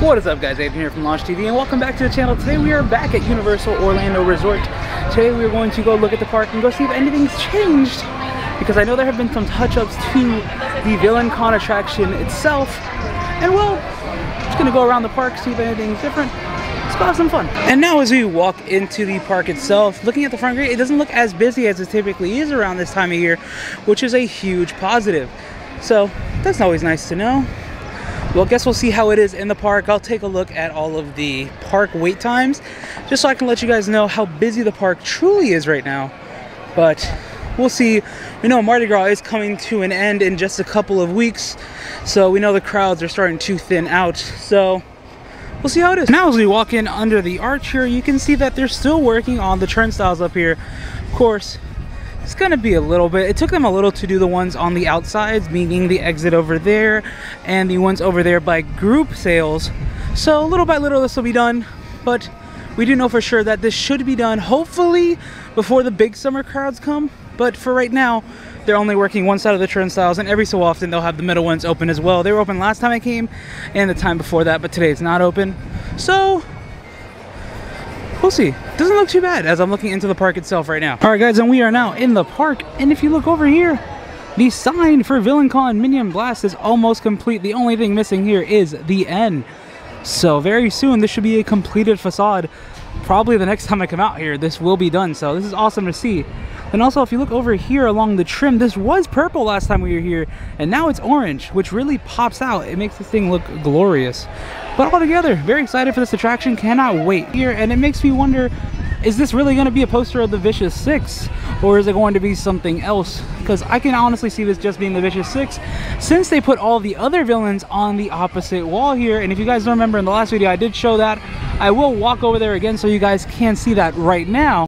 What is up, guys? Abe here from LoshTV, and welcome back to the channel. Today we are back at Universal Orlando Resort. Today we are going to go look at the park and go see if anything's changed, because I know there have been some touch-ups to the Villain Con attraction itself. And well, just gonna go around the park, see if anything's different. Let's go have some fun. And now as we walk into the park itself, looking at the front gate, it doesn't look as busy as it typically is around this time of year, which is a huge positive. So that's always nice to know. Well, I guess we'll see how it is in the park. I'll take a look at all of the park wait times, just so I can let you guys know how busy the park truly is right now. But we'll see. We know Mardi Gras is coming to an end in just a couple of weeks, so we know the crowds are starting to thin out. So we'll see how it is. Now as we walk in under the arch here, you can see that they're still working on the turnstiles up here. Of course, it's gonna be a little bit, it took them a little to do the ones on the outsides, meaning the exit over there and the ones over there by group sales. So little by little this will be done, but we do know for sure that this should be done hopefully before the big summer crowds come. But for right now, they're only working one side of the turnstiles, and every so often they'll have the middle ones open as well. They were open last time I came and the time before that, but today it's not open. So we'll see. Doesn't look too bad as I'm looking into the park itself right now. All right, guys, and we are now in the park. And if you look over here, the sign for Villain Con Minion Blast is almost complete. The only thing missing here is the N. So very soon, this should be a completed facade. Probably the next time I come out here, this will be done. So this is awesome to see. And also, if you look over here along the trim, this was purple last time we were here, and now it's orange, which really pops out. It makes this thing look glorious. But all together, very excited for this attraction. Cannot wait here. And it makes me wonder, is this really going to be a poster of the Vicious Six, or is it going to be something else? Because I can honestly see this just being the Vicious Six, since they put all the other villains on the opposite wall here. And if you guys don't remember, in the last video I did show that. I will walk over there again so you guys can see that right now.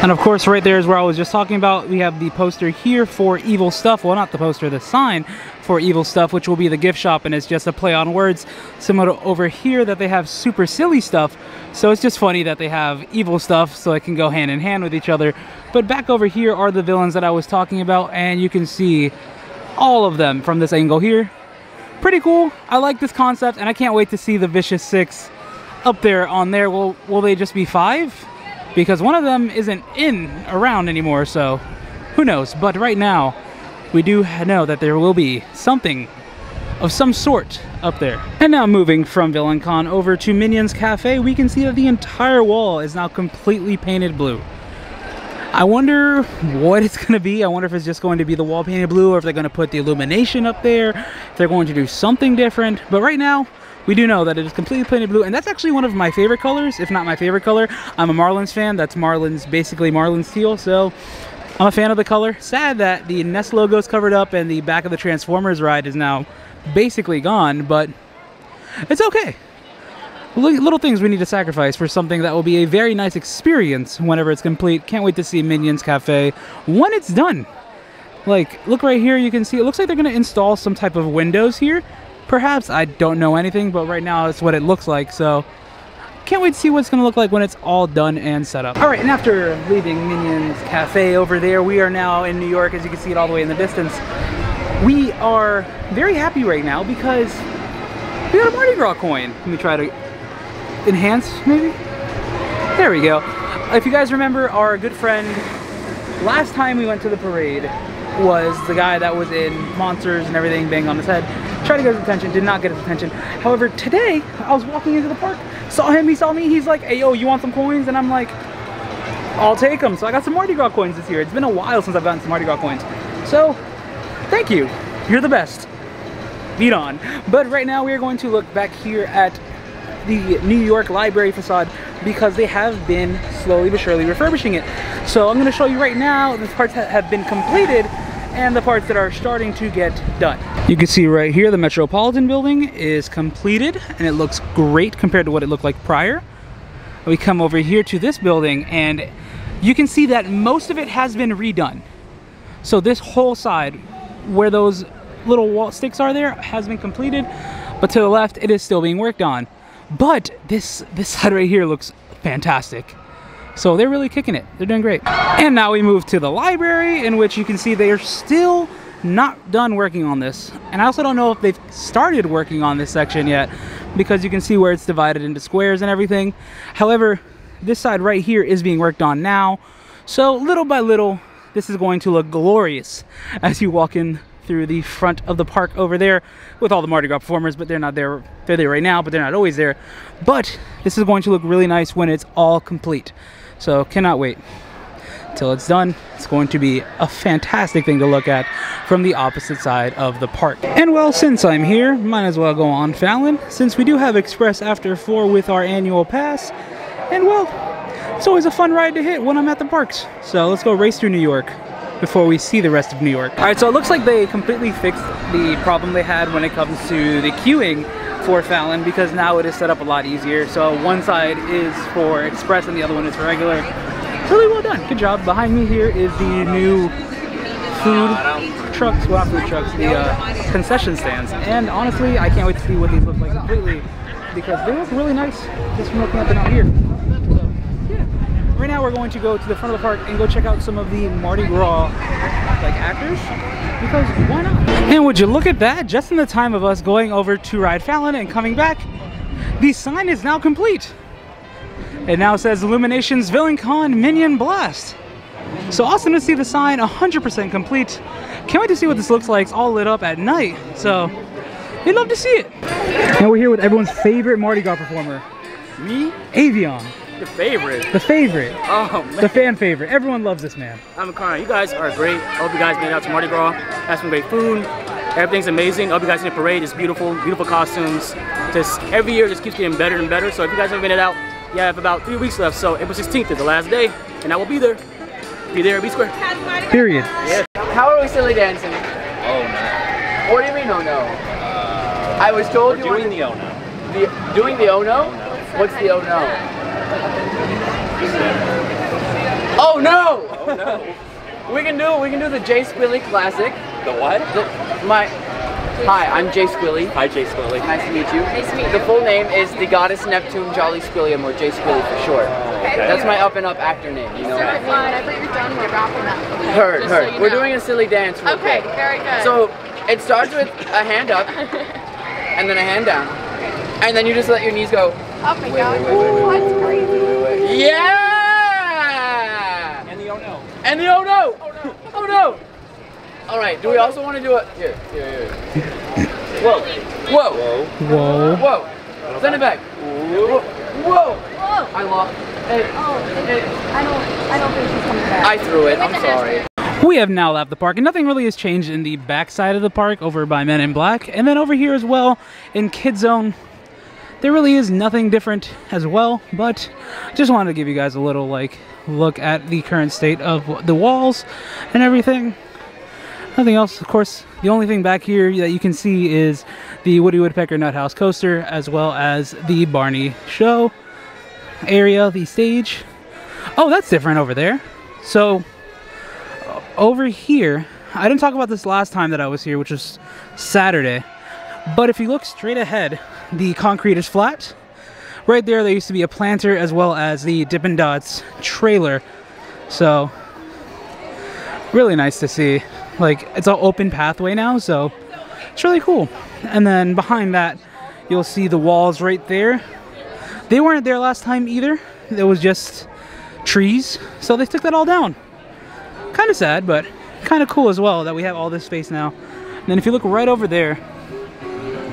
And of course, right there is where I was just talking about. We have the poster here for Evil Stuff. Well, not the poster, the sign for Evil Stuff, which will be the gift shop, and it's just a play on words. Similar to over here that they have Super Silly Stuff. So it's just funny that they have Evil Stuff, so it can go hand in hand with each other. But back over here are the villains that I was talking about, and you can see all of them from this angle here. Pretty cool. I like this concept, and I can't wait to see the Vicious Six up there on there. Will they just be five? Because one of them isn't around anymore, so who knows. But right now, we do know that there will be something of some sort up there. And now moving from Villain Con over to Minions Cafe, we can see that the entire wall is now completely painted blue. I wonder what it's going to be. I wonder if it's just going to be the wall painted blue, or if they're going to put the illumination up there, if they're going to do something different. But right now, we do know that it is completely painted blue, and that's actually one of my favorite colors, if not my favorite color. I'm a Marlins fan. That's Marlins, basically Marlins teal, so I'm a fan of the color. Sad that the Nest logo is covered up and the back of the Transformers ride is now basically gone, but it's okay. Little things we need to sacrifice for something that will be a very nice experience whenever it's complete. Can't wait to see Minions Cafe when it's done. Like, look right here, you can see it looks like they're going to install some type of windows here. Perhaps, I don't know anything, but right now it's what it looks like, so can't wait to see what it's going to look like when it's all done and set up. Alright, and after leaving Minions Cafe over there, we are now in New York, as you can see it all the way in the distance. We are very happy right now because we got a Mardi Gras coin. Let me try to enhance, maybe? There we go. If you guys remember, our good friend, last time we went to the parade, was the guy that was in Monsters and everything, banged on his head. Tried to get his attention, did not get his attention. However, today, I was walking into the park, saw him, he saw me, he's like, hey, yo, you want some coins? And I'm like, I'll take them. So I got some Mardi Gras coins this year. It's been a while since I've gotten some Mardi Gras coins. So, thank you. You're the best. Beat on. But right now, we are going to look back here at the New York Library facade, because they have been slowly but surely refurbishing it. So I'm going to show you right now the parts that have been completed and the parts that are starting to get done. You can see right here the Metropolitan Building is completed, and it looks great compared to what it looked like prior. We come over here to this building, and you can see that most of it has been redone. So this whole side where those little wall sticks are there has been completed, but to the left it is still being worked on. But this side right here looks fantastic. So they're really kicking it. They're doing great. And now we move to the library, in which you can see they are still not done working on this. And I also don't know if they've started working on this section yet, because you can see where it's divided into squares and everything. However, this side right here is being worked on now. So little by little, this is going to look glorious as you walk in through the front of the park over there with all the Mardi Gras performers, but they're not there. They're there right now, but they're not always there. But this is going to look really nice when it's all complete. So cannot wait till it's done. It's going to be a fantastic thing to look at from the opposite side of the park. And well, since I'm here, might as well go on Fallon, since we do have Express After 4 with our annual pass. And well, it's always a fun ride to hit when I'm at the parks. So let's go race through New York before we see the rest of New York. All right, so it looks like they completely fixed the problem they had when it comes to the queuing for Fallon, because now it is set up a lot easier. So one side is for Express and the other one is for regular. Really well done, good job. Behind me here is the new food trucks, well not food trucks, the concession stands. And honestly, I can't wait to see what these look like completely, because they look really nice just from looking at them out here. So, yeah. Right now we're going to go to the front of the park and go check out some of the Mardi Gras like actors, because why not? And would you look at that, just in the time of us going over to ride Fallon and coming back, the sign is now complete. It now says Illumination's Villain Con Minion Blast. So awesome to see the sign 100% complete. Can't wait to see what this looks like. It's all lit up at night, so you'd love to see it. And we're here with everyone's favorite Mardi Gras performer. Me? Avion. The favorite. The favorite. Oh man. The fan favorite. Everyone loves this man. I'm Connor. You guys are great. I hope you guys made it out to Mardi Gras. Had some great food. Everything's amazing. I hope you guys see the parade. It's beautiful. Beautiful costumes. Just every year it just keeps getting better and better. So if you guys haven't made it out, you have about 3 weeks left. So April 16th is the last day, and I will be there. Be there, be square. Period. Yeah. How are we silly dancing? Oh no. What do you mean oh no? I was told you were doing the oh no. Doing the oh no? What's the oh no? Oh no! Oh no! we can do the Jay Squilly classic. The what? Hi, I'm Jay Squilly. Hi, Jay Squilly. Nice to meet you. Nice to meet you. The full name is the Goddess Neptune Jolly Squilliam, or Jay Squilly for short. Okay. That's my up and up actor name. You know that. Whenever you're done, we're wrapping up. Heard. So you know. We're doing a silly dance. Okay, very good. So it starts with a hand up, and then a hand down, and then you just let your knees go. Oh my God! That's crazy. Yeah! And the oh no. And the oh no! Oh no! Oh no! All right. Do we also want to do it? Here. Whoa! Whoa! Whoa! Whoa! Send it back. Whoa! Whoa! I lost. I don't think she's coming back. I threw it. I'm sorry. We have now left the park, and nothing really has changed in the back side of the park over by Men in Black, and then over here as well in Kids Zone. There really is nothing different as well, but just wanted to give you guys a little look at the current state of the walls and everything. Nothing else, of course. The only thing back here that you can see is the Woody Woodpecker Nuthouse coaster, as well as the Barney show area, the stage. Oh, that's different over there. So over here, I didn't talk about this last time that I was here, which was Saturday. But if you look straight ahead, the concrete is flat. Right there used to be a planter as well as the Dippin' Dots trailer. So, really nice to see. It's an open pathway now, so it's really cool. And then behind that, you'll see the walls right there. They weren't there last time either. It was just trees, so they took that all down. Kind of sad, but kind of cool as well that we have all this space now. And then if you look right over there,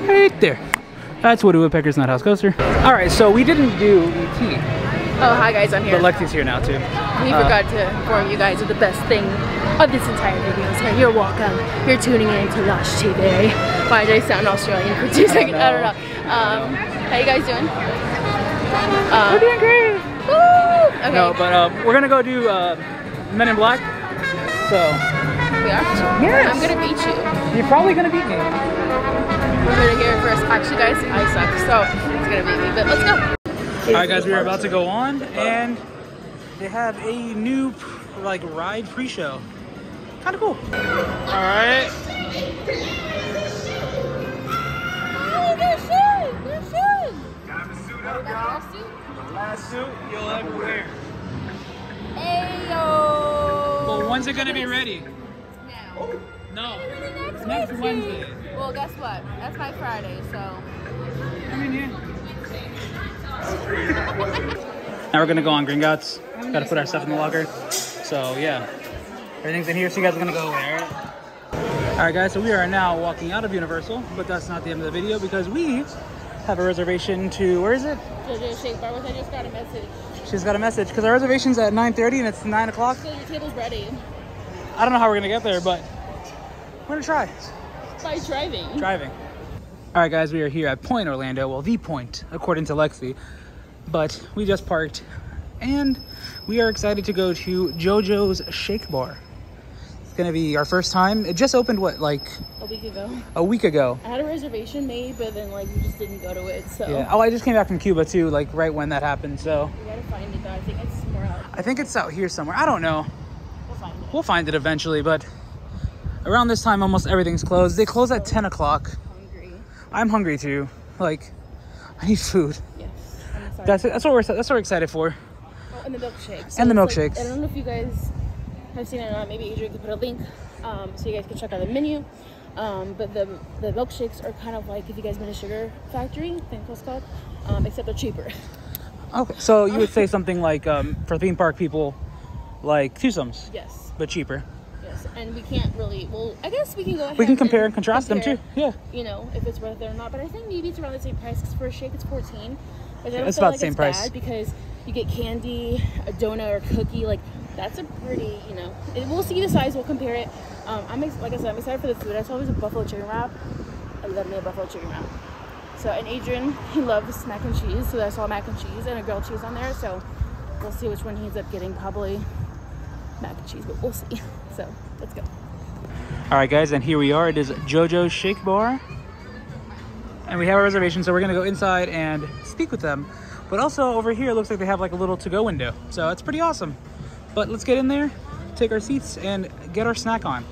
right there. That's Woody Woodpecker's Nuthouse coaster. All right, so we didn't do E.T. Oh, hi guys, I'm here. But Lexi's here now, too. We forgot to inform you guys of the best thing of this entire video. So you're welcome. You're tuning in to LoshTV. Why did I sound Australian for 2 seconds? I don't know. How you guys doing? We're doing great. Woo! Okay. No, but we're going to go do Men in Black. So. We are? Yes. I'm going to beat you. You're probably going to beat me. We're gonna hear it first. Actually, guys, I suck, so it's gonna be me, but let's go. All right, guys, we are about to go on, and they have a new ride pre-show. Kind of cool. All right. Oh, they're shooting. Got the suit up, y'all. The last suit you'll ever wear. Ayo. Well, when's it gonna be ready? Now. No. Next Wednesday. Well, guess what? That's my Friday, so. I mean, yeah. Now we're gonna go on Gringotts. Gotta put our stuff in the locker. So, yeah. Everything's in here, so you guys are gonna go away, alright? Alright guys, so we are now walking out of Universal, but that's not the end of the video because we have a reservation to, where is it? JoJo's Shake Bar, which I just got a message. She's got a message, because our reservation's at 9:30 and it's 9 o'clock. So your table's ready. I don't know how we're gonna get there, but we're gonna try. By driving. Driving. Alright guys, we are here at Point Orlando, well, the Point, according to Lexi. But we just parked, and we are excited to go to JoJo's Shake Bar. Gonna be our first time. It just opened what, like a week ago. I had a reservation made, but then like we just didn't go to it, so yeah. Oh, I just came back from Cuba too, like right when that happened, so we gotta find it though. I think it's somewhere out. I think it's out here somewhere. I don't know. We'll find it eventually, but around this time almost everything's closed. They close at 10 o'clock. I'm hungry too, like I need food. Yes, I'm sorry. That's what we're excited for. Oh, and the milkshakes. So and the milkshakes. Like, I don't know if you guys I've seen it or not, maybe Adrian could put a link so you guys can check out the menu. But the milkshakes are kind of like if you guys been to Sugar Factory, I think it's called, except they're cheaper. Okay, so you would say something like for theme park people, like Twosomes. Yes. But cheaper. Yes, and we can't really, well, I guess we can go ahead. We can compare and contrast them too, yeah. You know, if it's worth it or not, but I think maybe it's around the same price because for a shake it's $14. But I don't feel like it's bad because you get candy, a donut or a cookie, like that's a pretty, you know, we'll see the size, we'll compare it. Like I said, I'm excited for the food. I saw there's a buffalo chicken wrap. I love me a buffalo chicken wrap. So, and Adrian, he loves mac and cheese. So I saw mac and cheese and a grilled cheese on there. So we'll see which one he ends up getting, probably mac and cheese, but we'll see. So let's go. All right, guys, and here we are. It is JoJo's Shake Bar. And we have a reservation, so we're gonna go inside and speak with them. But also over here, it looks like they have like a little to-go window. So it's pretty awesome. But let's get in there, take our seats, and get our snack on.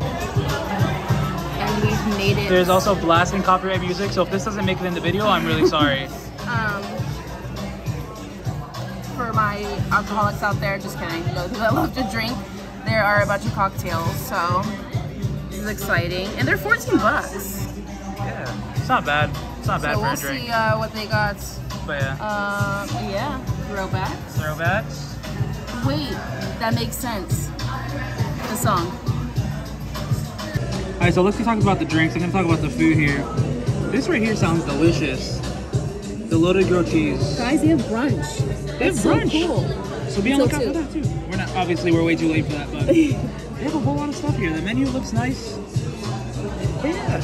And we've made it. There's also blasting copyright music, so if this doesn't make it in the video, I'm really sorry. For my alcoholics out there, just kidding. Those that love to drink, there are a bunch of cocktails, so this is exciting. And they're 14 bucks. Yeah, it's not bad. It's not bad for a drink. We'll see what they got. But yeah. Yeah, throwbacks. Throwbacks. Wait, that makes sense. The song. All right, so let's talk about the drinks. I'm gonna talk about the food here. This right here sounds delicious. The loaded grilled cheese. Guys, they have brunch. They have brunch. So cool. So be on the lookout for that too. We're not, obviously we're way too late for that, but they have a whole lot of stuff here. The menu looks nice. Yeah.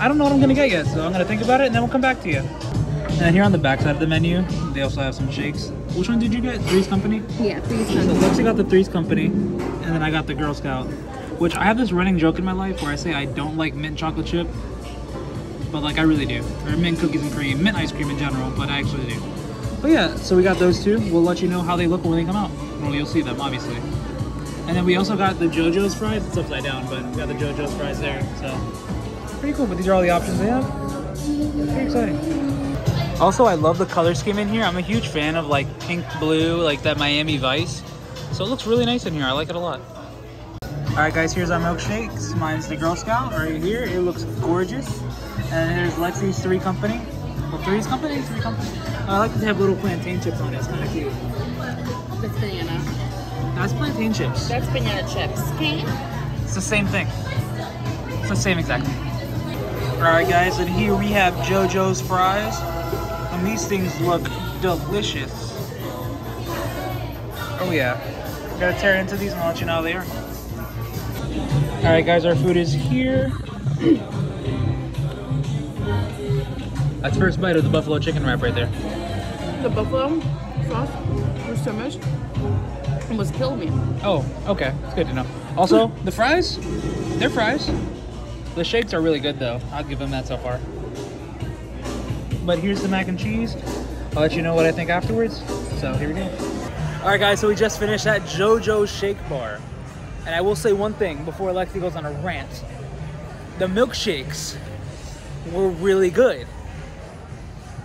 I don't know what I'm gonna get yet, so I'm gonna think about it and then we'll come back to you. And here on the back side of the menu, they also have some shakes. Which one did you get? Three's Company? Yeah, Three's Company. So Lexi got the Three's Company, and then I got the Girl Scout. Which I have this running joke in my life where I say I don't like mint chocolate chip, but like I really do. Or mint cookies and cream, mint ice cream in general, but I actually do. But yeah, so we got those two. We'll let you know how they look when they come out. Well, you'll see them, obviously. And then we also got the JoJo's fries. It's upside down, but we got the JoJo's fries there, so. Pretty cool, but these are all the options they have. Pretty exciting. Also, I love the color scheme in here. I'm a huge fan of like pink, blue, like that Miami Vice. So it looks really nice in here. I like it a lot. All right, guys, here's our milkshakes. Mine's the Girl Scout right here. It looks gorgeous. And here's Lexi's Three's Company. Well, Three's Company? Three's Company. I like that they have little plantain chips on it. It's kind of cute. That's banana. That's plantain chips. That's banana chips. Okay. It's the same thing. It's the same exact thing. All right, guys, and here we have JoJo's fries. And these things look delicious. Oh yeah. I'm gonna tear into these and I'll let you know how they are. Alright guys, our food is here. That's first bite of the buffalo chicken wrap right there. The buffalo sauce was so much. It almost killed me. Oh, okay. It's good to know. Also, the fries, they're fries. The shakes are really good though. I'll give them that so far. But here's the mac and cheese. I'll let you know what I think afterwards. So here we go. All right, guys, so we just finished at JoJo's Shake Bar. And I will say one thing before Lexi goes on a rant. The milkshakes were really good.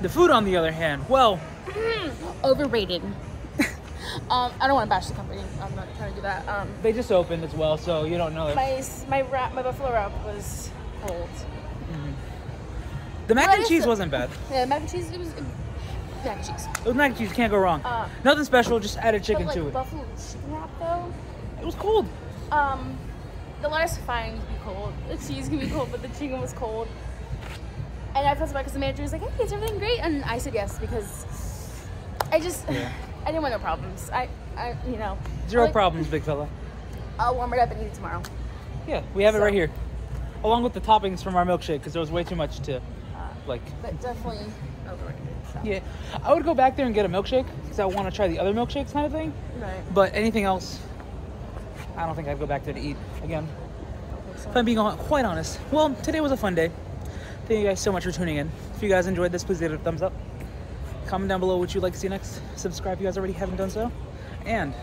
The food, on the other hand, well. Overrated. I don't want to bash the company. I'm not trying to do that. They just opened as well, so you don't know it. My buffalo wrap was cold. Mm-hmm. The mac and cheese wasn't bad. Yeah, the mac and cheese, it was mac and cheese. It was mac and cheese, can't go wrong. Nothing special, just added chicken to it. Buffalo chicken wrap though? It was cold. The lettuce fine could be cold. The cheese could be cold, but the chicken was cold. And I felt bad because the manager was like, "Hey, is everything great?" And I said yes because I just, I didn't want no problems. I you know. Zero problems, big fella. I'll warm it up and eat it tomorrow. Yeah, we have it right here, along with the toppings from our milkshake because there was way too much to, like. But definitely overrated. So. Yeah, I would go back there and get a milkshake because I want to try the other milkshakes kind of thing. Right. But anything else, I don't think I'd go back there to eat again. So. If I'm being quite honest. Well, today was a fun day. Thank you guys so much for tuning in. If you guys enjoyed this, please give it a thumbs up. Comment down below what you'd like to see next. Subscribe if you guys already haven't done so. And